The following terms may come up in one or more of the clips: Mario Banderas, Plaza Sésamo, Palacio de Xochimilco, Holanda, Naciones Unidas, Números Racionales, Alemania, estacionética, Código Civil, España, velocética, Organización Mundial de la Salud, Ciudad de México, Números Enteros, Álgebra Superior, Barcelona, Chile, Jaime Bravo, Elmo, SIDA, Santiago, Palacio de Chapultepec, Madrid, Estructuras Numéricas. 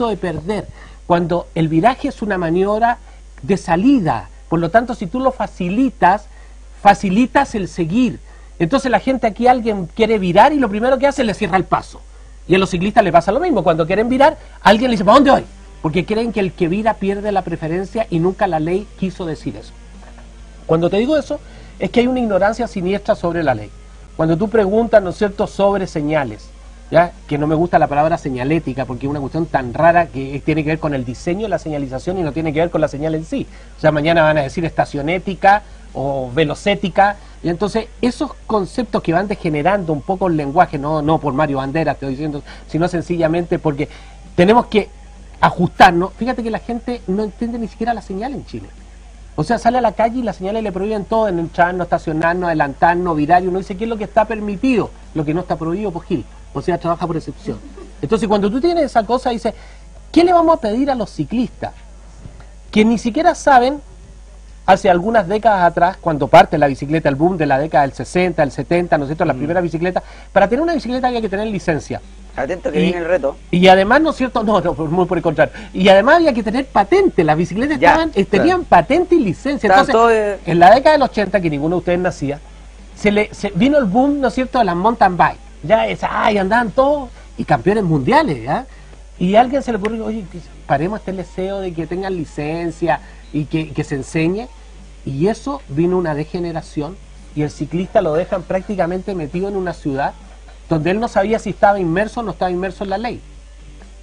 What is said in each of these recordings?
punto de perder, cuando el viraje es una maniobra de salida. Por lo tanto, si tú lo facilitas, facilitas el seguir. Entonces la gente aquí, alguien quiere virar y lo primero que hace es le cierra el paso. Y a los ciclistas les pasa lo mismo. Cuando quieren virar, alguien les dice, ¿para dónde voy? Porque creen que el que vira pierde la preferencia y nunca la ley quiso decir eso. Cuando te digo eso, es que hay una ignorancia siniestra sobre la ley. Cuando tú preguntas, ¿no es cierto?, sobre señales, ¿ya? Que no me gusta la palabra señalética porque es una cuestión tan rara que tiene que ver con el diseño de la señalización y no tiene que ver con la señal en sí. O sea, mañana van a decir estacionética o velocética. Y entonces esos conceptos que van degenerando un poco el lenguaje, no por Mario Banderas te estoy diciendo, sino sencillamente porque tenemos que ajustarnos. Fíjate que la gente no entiende ni siquiera la señal en Chile. O sea, sale a la calle y las señales le prohíben todo, en entrarnos, estacionarnos, adelantarnos, virar, y uno dice, ¿qué es lo que está permitido? Lo que no está prohibido, pues Gil. O sea, trabaja por excepción. Entonces, cuando tú tienes esa cosa, dices, ¿qué le vamos a pedir a los ciclistas? Que ni siquiera saben, hace algunas décadas atrás, cuando parte la bicicleta, el boom de la década del 60, el 70, ¿no es cierto?, la primera bicicleta, para tener una bicicleta había que tener licencia. Atento que viene el reto. Y además, ¿no es cierto? No, muy por el contrario. Y además había que tener patente, las bicicletas tenían patente y licencia. Entonces, en la década del 80, que ninguno de ustedes nacía, se vino el boom, ¿no es cierto?, de las mountain bike. Ya andaban todos, y campeones mundiales, ¿ya? Y a alguien se le ocurrió, oye, paremos este deseo de que tengan licencia y que se enseñe. Y eso vino una degeneración, y el ciclista lo dejan prácticamente metido en una ciudad donde él no sabía si estaba inmerso o no estaba inmerso en la ley.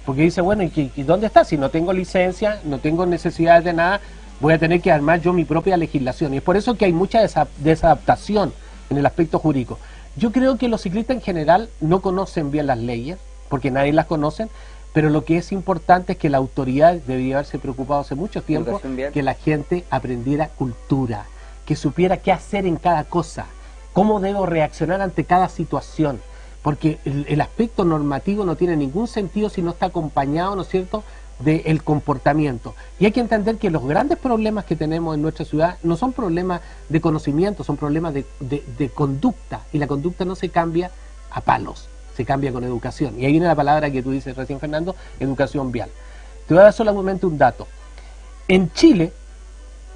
Porque dice, bueno, ¿y dónde está? Si no tengo licencia, no tengo necesidades de nada, voy a tener que armar yo mi propia legislación. Y es por eso que hay mucha desadaptación en el aspecto jurídico. Yo creo que los ciclistas en general no conocen bien las leyes, porque nadie las conoce, pero lo que es importante es que la autoridad debería haberse preocupado hace mucho tiempo que la gente aprendiera cultura, que supiera qué hacer en cada cosa, cómo debo reaccionar ante cada situación. Porque el aspecto normativo no tiene ningún sentido si no está acompañado, ¿no es cierto?, del comportamiento. Y hay que entender que los grandes problemas que tenemos en nuestra ciudad no son problemas de conocimiento, son problemas de conducta. Y la conducta no se cambia a palos, se cambia con educación. Y ahí viene la palabra que tú dices recién, Fernando, educación vial. Te voy a dar solamente un dato. En Chile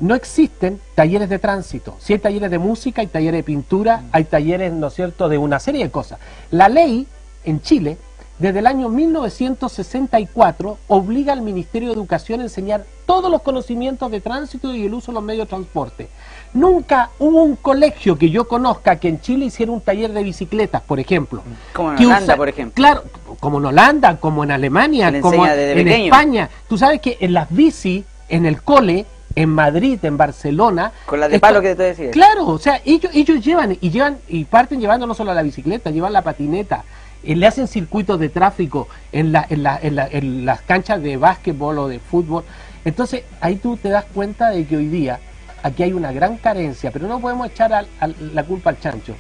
no existen talleres de tránsito. Sí hay talleres de música, hay talleres de pintura, hay talleres, ¿no es cierto?, de una serie de cosas. La ley en Chile, desde el año 1964, obliga al Ministerio de Educación a enseñar todos los conocimientos de tránsito y el uso de los medios de transporte. Nunca hubo un colegio que yo conozca que en Chile hiciera un taller de bicicletas, por ejemplo. Como en Holanda, por ejemplo. Claro, como en Holanda, como en Alemania, como en España. Tú sabes que en las bici, en el cole, en Madrid, en Barcelona, con la de palo que te decía. Claro, o sea, ellos llevan y parten llevando no solo la bicicleta, llevan la patineta, le hacen circuitos de tráfico en las canchas de básquetbol o de fútbol. Entonces ahí tú te das cuenta de que hoy día aquí hay una gran carencia, pero no podemos echar la culpa al chancho,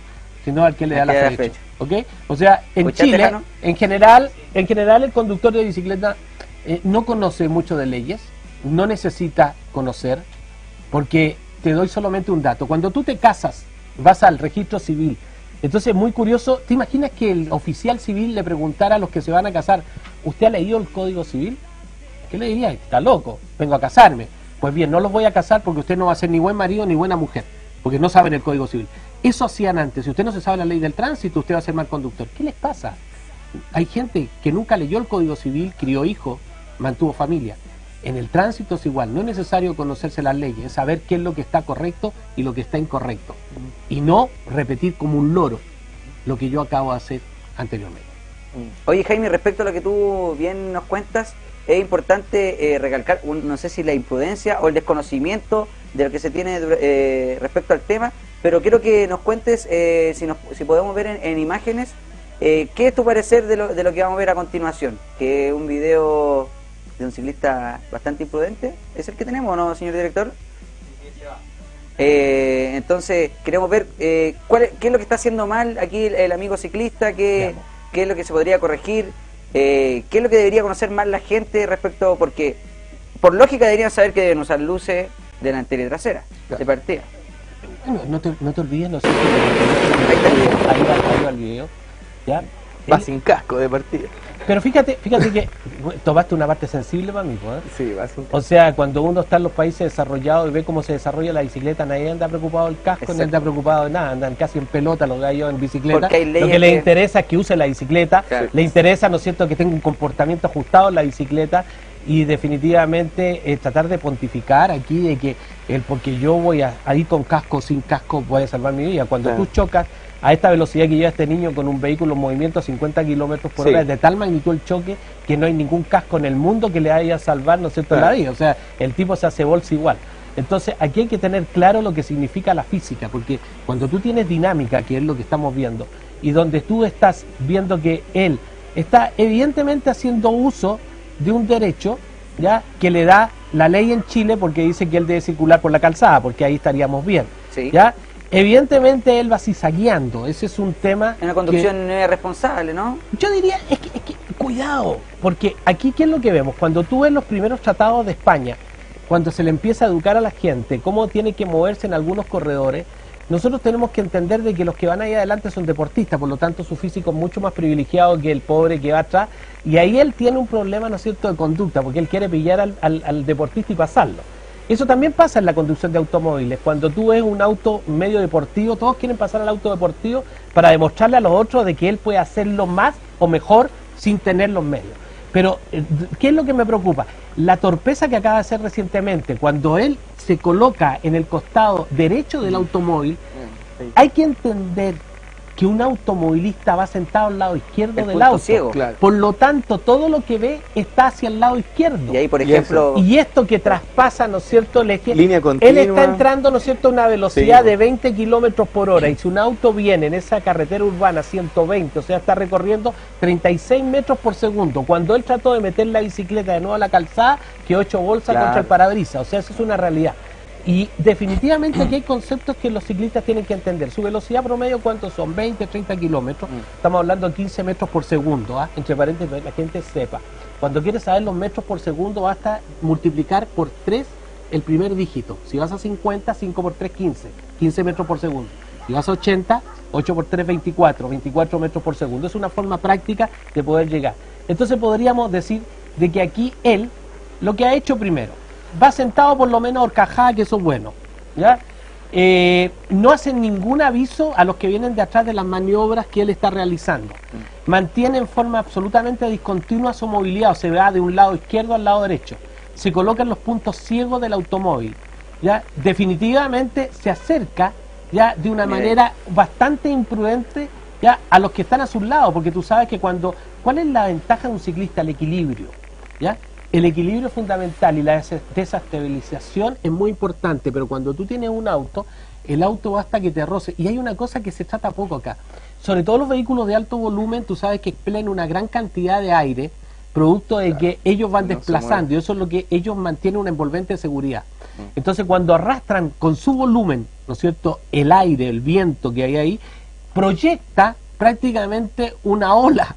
sino al que le da la fecha. ¿Okay? O sea, en Chile, en general el conductor de bicicleta no conoce mucho de leyes. No necesita conocer, porque te doy solamente un dato. Cuando tú te casas, vas al registro civil. Entonces, muy curioso, ¿te imaginas que el oficial civil le preguntara a los que se van a casar, ¿usted ha leído el Código Civil? ¿Qué le diría? Está loco, vengo a casarme. Pues bien, no los voy a casar porque usted no va a ser ni buen marido ni buena mujer, porque no saben el Código Civil. Eso hacían antes. Si usted no se sabe la ley del tránsito, usted va a ser mal conductor. ¿Qué les pasa? Hay gente que nunca leyó el Código Civil, crió hijo, mantuvo familia. En el tránsito es igual, no es necesario conocerse las leyes, es saber qué es lo que está correcto y lo que está incorrecto. Y no repetir como un loro lo que yo acabo de hacer anteriormente. Oye, Jaime, respecto a lo que tú bien nos cuentas, es importante recalcar, no sé si la imprudencia o el desconocimiento de lo que se tiene respecto al tema, pero quiero que nos cuentes, si podemos ver en imágenes, ¿qué es tu parecer de lo que vamos a ver a continuación? Que es un video de un ciclista bastante imprudente. ¿Es el que tenemos o no, señor director? Entonces queremos ver qué es lo que está haciendo mal aquí el amigo ciclista, qué es lo que se podría corregir, qué es lo que debería conocer más la gente respecto, porque por lógica deberían saber que deben usar luces delantera y trasera, de partida. No te olvides, no sé si ahí va el video, ¿ya? Va sin casco de partida. Pero fíjate que tomaste una parte sensible para mí, ¿eh? Sí, bastante. O sea, cuando uno está en los países desarrollados y ve cómo se desarrolla la bicicleta, nadie anda preocupado del casco, nadie anda preocupado de nada, andan casi en pelota los gallos en bicicleta. Lo que les interesa es que use la bicicleta, claro. Le interesa, ¿no es cierto?, que tenga un comportamiento ajustado en la bicicleta. Y definitivamente tratar de pontificar aquí de que el porque yo voy a ir con casco o sin casco voy a salvar mi vida. Cuando tú chocas a esta velocidad que lleva este niño con un vehículo en movimiento a 50 kilómetros por hora, es de tal magnitud el choque que no hay ningún casco en el mundo que le haya salvar, ¿no es cierto?, la vida. O sea, el tipo se hace bolsa igual. Entonces aquí hay que tener claro lo que significa la física, porque cuando tú tienes dinámica, que es lo que estamos viendo, y donde tú estás viendo que él está evidentemente haciendo uso de un derecho, ¿ya?, que le da la ley en Chile, porque dice que él debe circular por la calzada, porque ahí estaríamos bien, ¿ya? Evidentemente él va cizagueando, ese es un tema... Una conducción irresponsable, ¿no? Yo diría, es que cuidado, porque aquí, ¿qué es lo que vemos? Cuando tú ves los primeros tratados de España, cuando se le empieza a educar a la gente cómo tiene que moverse en algunos corredores, nosotros tenemos que entender de que los que van ahí adelante son deportistas, por lo tanto su físico es mucho más privilegiado que el pobre que va atrás, y ahí él tiene un problema, ¿no es cierto?, de conducta, porque él quiere pillar al deportista y pasarlo. Eso también pasa en la conducción de automóviles. Cuando tú ves un auto medio deportivo, todos quieren pasar al auto deportivo para demostrarle a los otros de que él puede hacerlo más o mejor sin tener los medios. Pero, ¿qué es lo que me preocupa? La torpeza que acaba de hacer recientemente, cuando él se coloca en el costado derecho del automóvil. Hay que entender que un automovilista va sentado al lado izquierdo del auto, por lo tanto todo lo que ve está hacia el lado izquierdo. Y ahí, por ejemplo, y esto que traspasa, ¿no es cierto?, el eje, línea continua. Él está entrando, ¿no es cierto?, a una velocidad de 20 kilómetros por hora, y si un auto viene en esa carretera urbana 120, o sea, está recorriendo 36 metros por segundo. Cuando él trató de meter la bicicleta de nuevo a la calzada, que 8 bolsas contra el parabrisas, o sea, eso es una realidad. Y definitivamente aquí hay conceptos que los ciclistas tienen que entender. Su velocidad promedio, ¿cuántos son? 20, 30 kilómetros. Estamos hablando de 15 metros por segundo, ¿eh? Entre paréntesis, para que la gente sepa. Cuando quieres saber los metros por segundo, basta multiplicar por 3 el primer dígito. Si vas a 50, 5 por 3, 15. 15 metros por segundo. Si vas a 80, 8 por 3, 24. 24 metros por segundo. Es una forma práctica de poder llegar. Entonces podríamos decir de que aquí él, lo que ha hecho primero, va sentado por lo menos horcajada, que eso es bueno, ¿ya? No hace ningún aviso a los que vienen de atrás de las maniobras que él está realizando. Mantiene en forma absolutamente discontinua su movilidad, o se va de un lado izquierdo al lado derecho. Se coloca en los puntos ciegos del automóvil, ¿ya? Definitivamente se acerca, ¿ya?, de una manera bastante imprudente, ¿ya?, a los que están a sus lados, porque tú sabes que cuando... ¿Cuál es la ventaja de un ciclista? El equilibrio, ¿ya? El equilibrio es fundamental y la desestabilización es muy importante, pero cuando tú tienes un auto, el auto basta que te roce. Y hay una cosa que se trata poco acá. Sobre todo los vehículos de alto volumen, tú sabes que expelen una gran cantidad de aire, producto de que ellos van desplazando, y eso es lo que ellos mantienen, una envolvente de seguridad. Entonces cuando arrastran con su volumen, ¿no es cierto?, el aire, el viento que hay ahí, proyecta prácticamente una ola.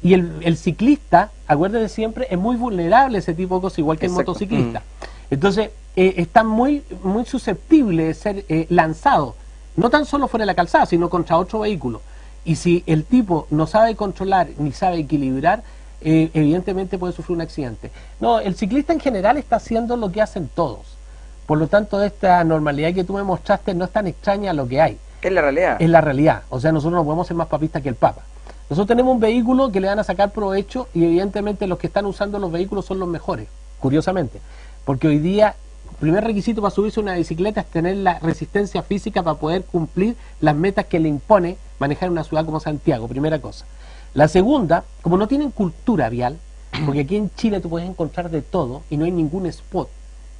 Y el ciclista, acuérdate siempre, es muy vulnerable ese tipo de cosas, igual que el motociclista. Entonces, está muy susceptible de ser lanzado, no tan solo fuera de la calzada, sino contra otro vehículo. Y si el tipo no sabe controlar ni sabe equilibrar, evidentemente puede sufrir un accidente. No, el ciclista en general está haciendo lo que hacen todos. Por lo tanto, esta normalidad que tú me mostraste no es tan extraña a lo que hay. Es la realidad. Es la realidad. O sea, nosotros no podemos ser más papistas que el Papa. Nosotros tenemos un vehículo que le van a sacar provecho, y evidentemente los que están usando los vehículos son los mejores, curiosamente. Porque hoy día, el primer requisito para subirse a una bicicleta es tener la resistencia física para poder cumplir las metas que le impone manejar una ciudad como Santiago, primera cosa. La segunda, como no tienen cultura vial, porque aquí en Chile tú puedes encontrar de todo y no hay ningún spot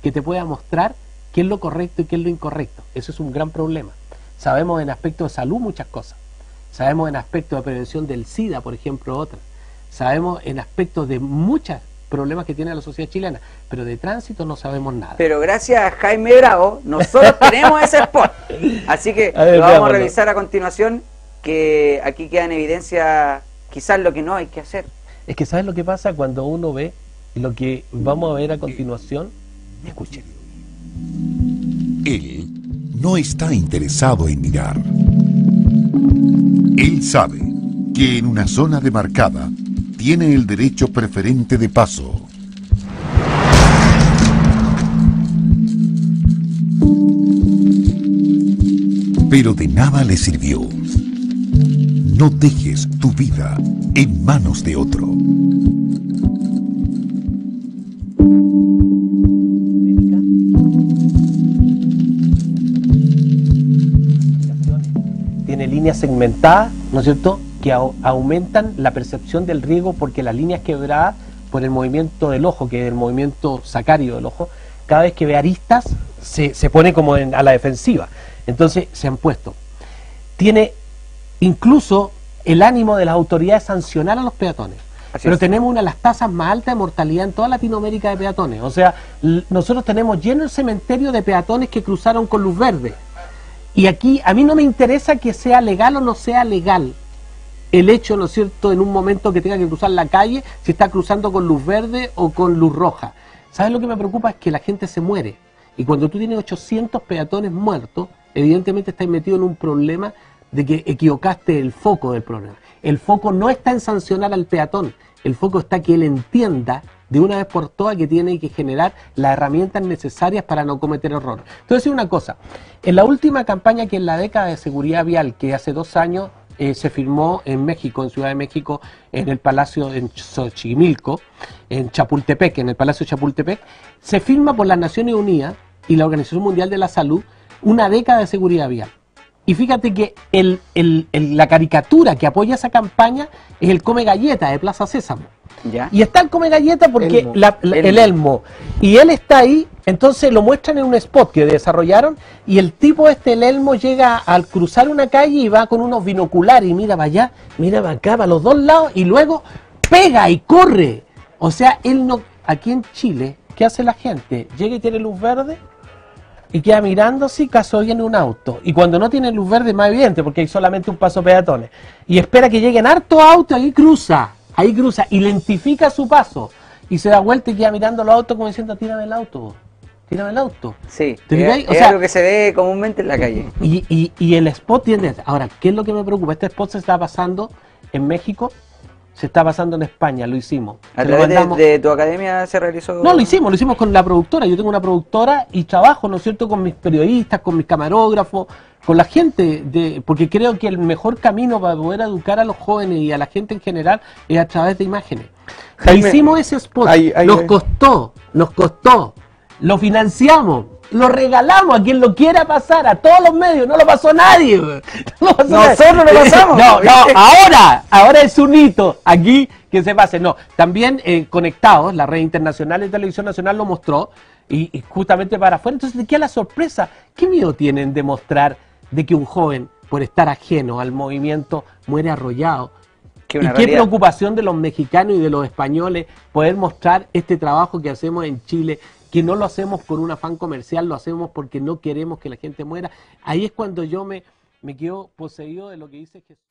que te pueda mostrar qué es lo correcto y qué es lo incorrecto. Eso es un gran problema. Sabemos en aspecto de salud muchas cosas. Sabemos en aspectos de prevención del SIDA, por ejemplo, otra. Sabemos en aspectos de muchos problemas que tiene la sociedad chilena, pero de tránsito no sabemos nada. Pero gracias a Jaime Bravo, nosotros tenemos ese spot. Así que lo vamos a revisar a continuación, que aquí queda en evidencia quizás lo que no hay que hacer. Es que ¿sabes lo que pasa cuando uno ve lo que vamos a ver a continuación? Escuchen. Él no está interesado en mirar. Él sabe que en una zona demarcada tiene el derecho preferente de paso. Pero de nada le sirvió. No dejes tu vida en manos de otro. Tiene líneas segmentadas, ¿no es cierto?, que aumentan la percepción del riesgo, porque las líneas quebradas por el movimiento del ojo, que es el movimiento sacárido del ojo, cada vez que ve aristas se pone como a la defensiva. Entonces se han puesto. Tiene incluso el ánimo de las autoridades sancionar a los peatones. Pero tenemos una de las tasas más altas de mortalidad en toda Latinoamérica de peatones. O sea, nosotros tenemos lleno el cementerio de peatones que cruzaron con luz verde. Y aquí a mí no me interesa que sea legal o no sea legal el hecho, ¿no es cierto?, en un momento que tenga que cruzar la calle, si está cruzando con luz verde o con luz roja. ¿Sabes lo que me preocupa? Es que la gente se muere. Y cuando tú tienes 800 peatones muertos, evidentemente estás metido en un problema de que equivocaste el foco del problema. El foco no está en sancionar al peatón, el foco está que él entienda de una vez por todas que tiene que generar las herramientas necesarias para no cometer errores. Te voy a decir una cosa, en la última campaña que en la década de seguridad vial, que hace 2 años se firmó en México, en Ciudad de México, en el Palacio de Xochimilco, en Chapultepec, en el Palacio de Chapultepec, se firma por las Naciones Unidas y la Organización Mundial de la Salud una década de seguridad vial. Y fíjate que la caricatura que apoya esa campaña es el Come Galleta de Plaza Sésamo. ¿Ya? Y está el Come Galleta porque Elmo. El Elmo. Y él está ahí, entonces lo muestran en un spot que desarrollaron y el tipo este, el Elmo, llega al cruzar una calle y va con unos binoculares y mira para allá, mira para acá, para los dos lados y luego pega y corre. O sea, él no... Aquí en Chile, ¿qué hace la gente? Llega y tiene luz verde... y queda mirando si caso viene un auto, y cuando no tiene luz verde más evidente porque hay solamente un paso peatones y espera que lleguen harto autos, ahí cruza, y lentifica su paso y se da vuelta y queda mirando los autos como diciendo tírame el auto. Sí, o sea, lo que se ve comúnmente en la calle y el spot tiene. Ahora, ¿qué es lo que me preocupa? Este spot se está pasando en México, se está pasando en España, lo hicimos. ¿A través de tu academia se realizó? No, lo hicimos con la productora. Yo tengo una productora y trabajo, ¿no es cierto?, con mis periodistas, con mis camarógrafos, con la gente, porque creo que el mejor camino para poder educar a los jóvenes y a la gente en general es a través de imágenes. Jaime, hicimos ese spot, nos costó, lo financiamos, lo regalamos a quien lo quiera pasar, a todos los medios, no lo pasó nadie. Nosotros lo pasamos. Ahora es un hito aquí que se pase. No, también Conectados, la red internacional de televisión nacional lo mostró y justamente para afuera. Entonces, ¿de qué la sorpresa? ¿Qué miedo tienen de mostrar de que un joven, por estar ajeno al movimiento, muere arrollado? ¿Y qué preocupación de los mexicanos y de los españoles poder mostrar este trabajo que hacemos en Chile? Que no lo hacemos con un afán comercial, lo hacemos porque no queremos que la gente muera. Ahí es cuando yo me quedo poseído de lo que dice Jesús.